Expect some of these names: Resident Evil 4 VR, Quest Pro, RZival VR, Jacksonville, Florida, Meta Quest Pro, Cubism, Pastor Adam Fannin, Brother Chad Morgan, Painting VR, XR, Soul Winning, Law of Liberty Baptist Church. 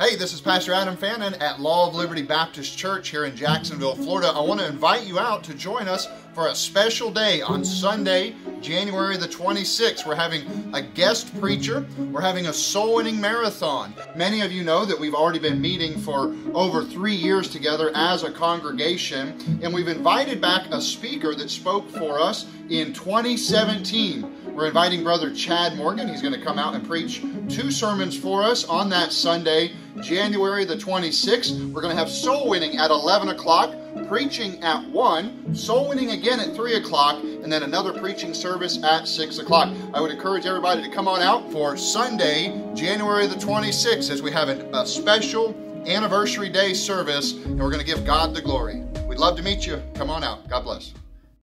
Hey, this is Pastor Adam Fannin at Law of Liberty Baptist Church here in Jacksonville, Florida. I want to invite you out to join us for a special day on Sunday, January the 26th. We're having a guest preacher. We're having a soul winning marathon. Many of you know that we've already been meeting for over 3 years together as a congregation, and we've invited back a speaker that spoke for us in 2017. We're inviting Brother Chad Morgan. He's going to come out and preach 2 sermons for us on that Sunday, January the 26th. We're going to have soul winning at 11 o'clock, preaching at 1, soul winning again at 3 o'clock, and then another preaching service at 6 o'clock. I would encourage everybody to come on out for Sunday, January the 26th, as we have a special anniversary day service, and we're going to give God the glory. We'd love to meet you. Come on out. God bless.